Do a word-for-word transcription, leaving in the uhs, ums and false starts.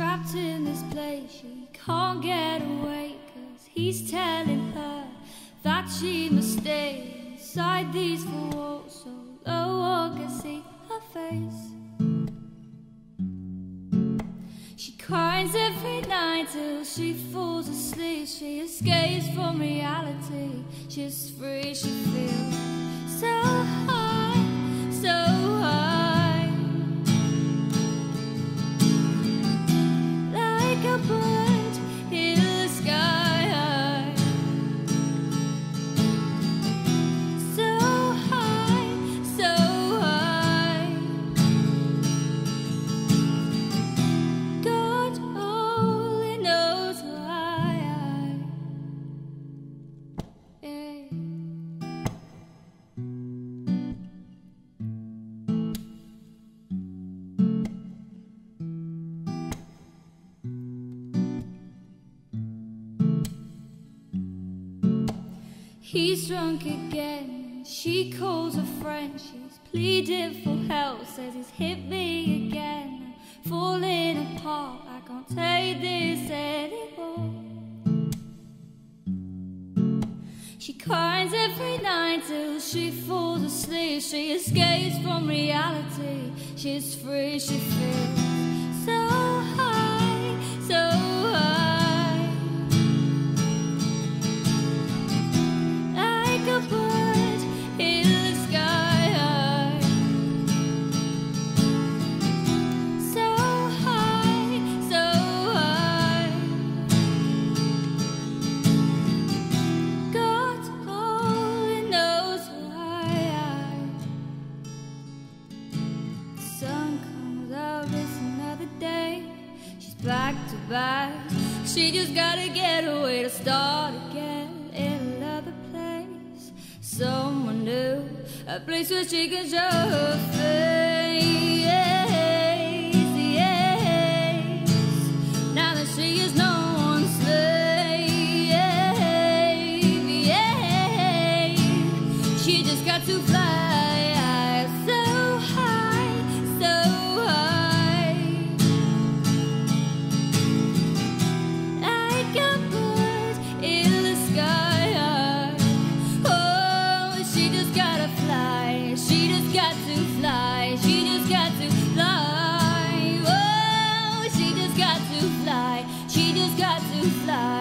trapped in this place, she can't get away, 'cause he's telling her that she must stay inside these four walls so no one can see her face. She cries every night till she falls asleep. She escapes from reality, she's free, she feels so high, so high. He's drunk again, she calls a friend, she's pleading for help, says he's hit me again, I'm falling apart, I can't take this anymore. She cries every night till she falls asleep, she escapes from reality, she's free, she feels so high, so high. She just gotta get away to start again in another place, someone new, a place where she can show her face, yes. Now that she is no one's slave, yes. She just got to fly. She just got to fly.